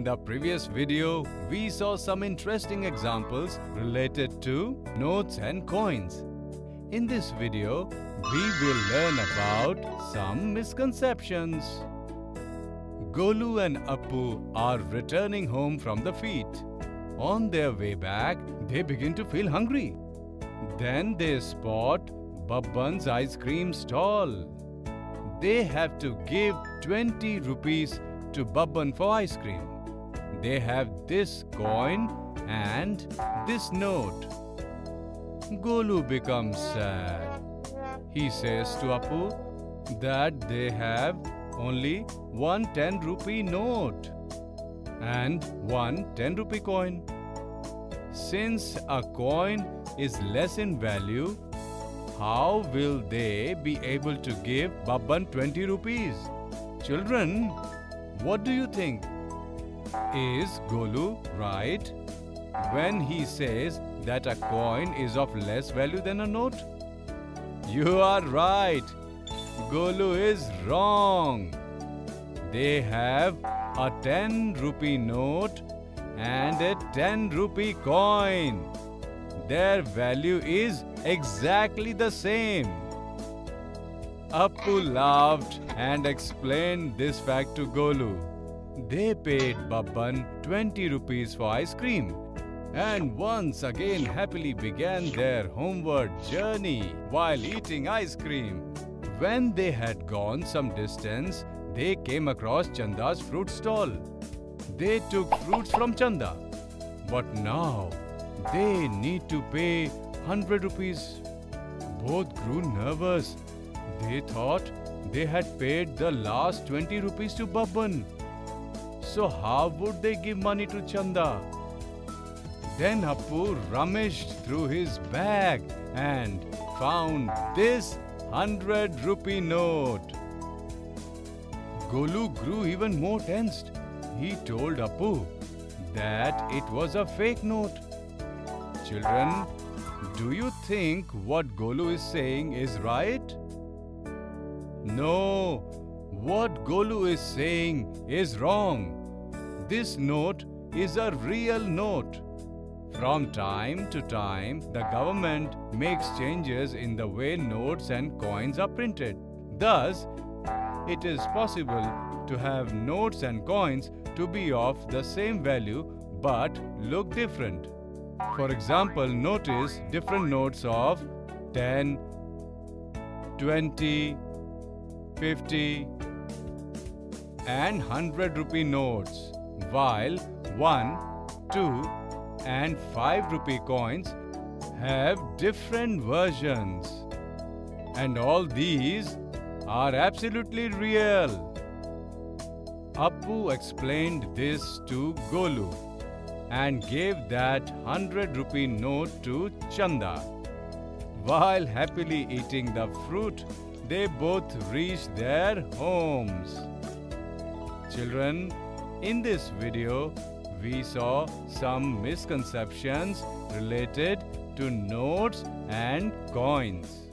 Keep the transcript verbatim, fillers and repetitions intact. In the previous video, we saw some interesting examples related to notes and coins. In this video, we will learn about some misconceptions. Golu and Appu are returning home from the feet. On their way back, they begin to feel hungry. Then they spot Babban's ice cream stall. They have to give twenty rupees to Babban for ice cream. They have this coin and this note. Golu becomes sad. He says to Appu that they have only one ten rupee note and one ten rupee coin. Since a coin is less in value, how will they be able to give Babban twenty rupees? Children, what do you think? Is Golu right when he says that a coin is of less value than a note? You are right. Golu is wrong. They have a ten rupee note and a ten rupee coin. Their value is exactly the same. Appu laughed and explained this fact to Golu. They paid Babban twenty rupees for ice cream and once again happily began their homeward journey while eating ice cream. When they had gone some distance, they came across Chanda's fruit stall. They took fruits from Chanda. But now, they need to pay one hundred rupees. Both grew nervous. They thought they had paid the last twenty rupees to Babban. So how would they give money to Chanda? Then Appu rummaged through his bag and found this one hundred rupee note. Golu grew even more tensed. He told Appu that it was a fake note. Children, do you think what Golu is saying is right? No, what Golu is saying is wrong. This note is a real note. From time to time, the government makes changes in the way notes and coins are printed. Thus, it is possible to have notes and coins to be of the same value but look different. For example, notice different notes of ten, twenty, fifty and one hundred rupee notes, while one, two and five rupee coins have different versions. And all these are absolutely real. Appu explained this to Golu and gave that one hundred rupee note to Chanda. While happily eating the fruit, they both reached their homes. Children, in this video, we saw some misconceptions related to notes and coins.